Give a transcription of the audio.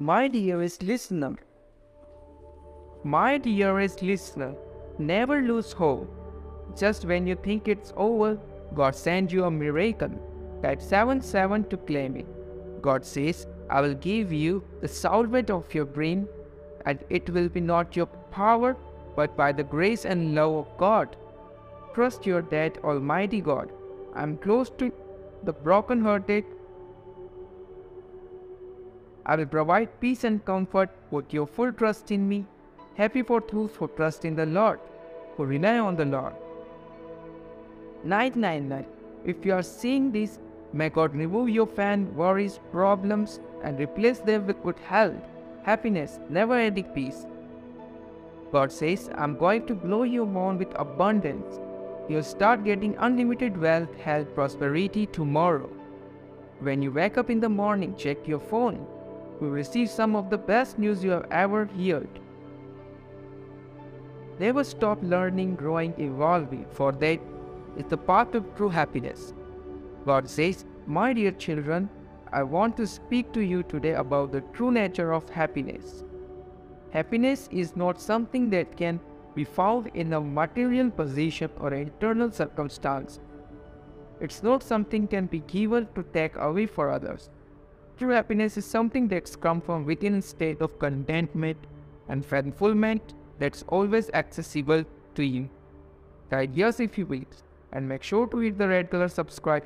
My dearest listener, never lose hope. Just when you think it's over, God sends you a miracle. Type 77 to claim it. God says, I will give you the salvation of your brain, and it will be not your power, but by the grace and love of God. Trust your dead Almighty God. I am close to the brokenhearted. I will provide peace and comfort. Put your full trust in me. Happy for those who trust in the Lord, who rely on the Lord. 999. If you are seeing this, may God remove your fan, worries, problems, and replace them with good health, happiness, never-ending peace. God says, I am going to blow your mind with abundance. You'll start getting unlimited wealth, health, prosperity tomorrow. When you wake up in the morning, check your phone. You'll receive some of the best news you have ever heard. Never stop learning, growing, evolving, for that is the path of true happiness. God says, my dear children, I want to speak to you today about the true nature of happiness. Happiness is not something that can be found in a material position or internal circumstance. It's not something can be given to take away for others. True happiness is something that's come from within a state of contentment and fulfillment that's always accessible to you. Type yes if you will, and make sure to hit the red color subscribe